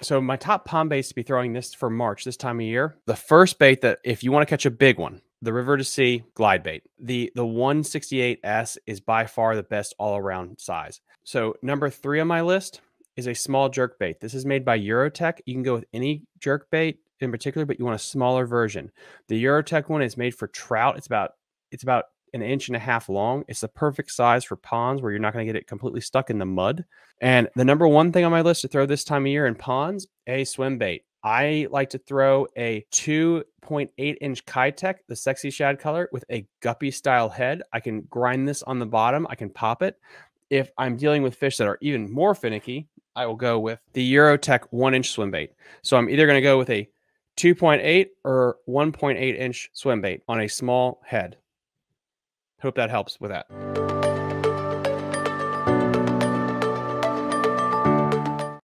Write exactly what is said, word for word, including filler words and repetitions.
So my top pond baits to be throwing this for March, this time of year. The first bait that if you want to catch a big one, the River to Sea glide bait. The the one sixty-eight S is by far the best all-around size. So number three on my list is a small jerk bait. This is made by Eurotackle. You can go with any jerk bait in particular, but you want a smaller version. The Eurotackle one is made for trout. It's about it's about an inch and a half long. It's the perfect size for ponds where you're not going to get it completely stuck in the mud. And the number one thing on my list to throw this time of year in ponds, a swim bait. I like to throw a two point eight inch Keitech, the sexy shad color, with a guppy style head. I can grind this on the bottom. I can pop it. If I'm dealing with fish that are even more finicky, I will go with the Eurotech one inch swim bait. So I'm either going to go with a two point eight or one point eight inch swim bait on a small head. Hope that helps with that.